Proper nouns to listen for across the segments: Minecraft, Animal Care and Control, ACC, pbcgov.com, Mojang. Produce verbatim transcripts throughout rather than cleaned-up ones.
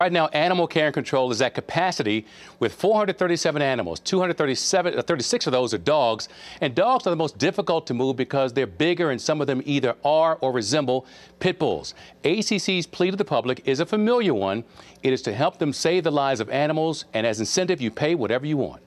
Right now, animal care and control is at capacity with four hundred thirty-seven animals. two hundred thirty-seven, thirty-six of those are dogs, and dogs are the most difficult to move because they're bigger, and some of them either are or resemble pit bulls. A C C's plea to the public is a familiar one. It is to help them save the lives of animals, and as incentive, you pay whatever you want.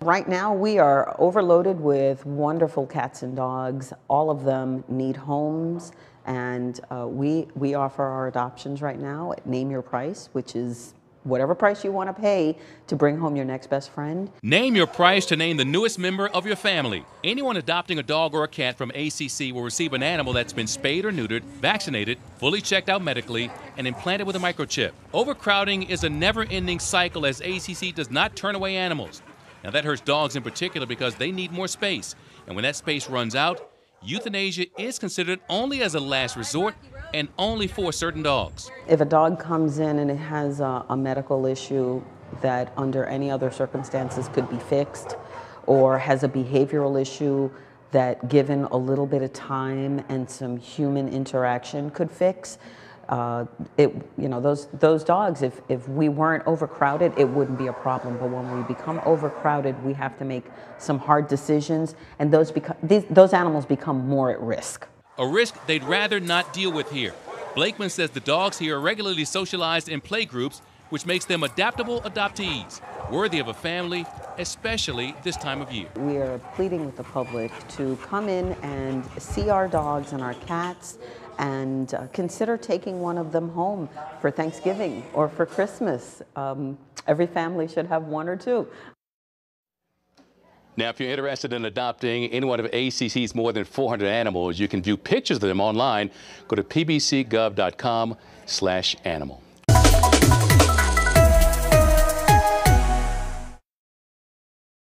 Right now, we are overloaded with wonderful cats and dogs. All of them need homes, and uh, we, we offer our adoptions right now at Name Your Price, which is whatever price you want to pay to bring home your next best friend. Name Your Price to name the newest member of your family. Anyone adopting a dog or a cat from A C C will receive an animal that's been spayed or neutered, vaccinated, fully checked out medically, and implanted with a microchip. Overcrowding is a never-ending cycle as A C C does not turn away animals. Now, that hurts dogs in particular because they need more space. And when that space runs out, euthanasia is considered only as a last resort and only for certain dogs. If a dog comes in and it has a, a medical issue that under any other circumstances could be fixed, or has a behavioral issue that given a little bit of time and some human interaction could fix, Uh, it, you know, those, those dogs, if, if we weren't overcrowded, it wouldn't be a problem. But when we become overcrowded, we have to make some hard decisions, and those, become, these, those animals become more at risk. A risk they'd rather not deal with here. Blakeman says the dogs here are regularly socialized in play groups, which makes them adaptable adoptees, worthy of a family, especially this time of year. We are pleading with the public to come in and see our dogs and our cats, and uh, consider taking one of them home for Thanksgiving or for Christmas. Um, every family should have one or two. Now, if you're interested in adopting any one of A C C's more than four hundred animals, you can view pictures of them online. Go to p b c gov dot com slash animal.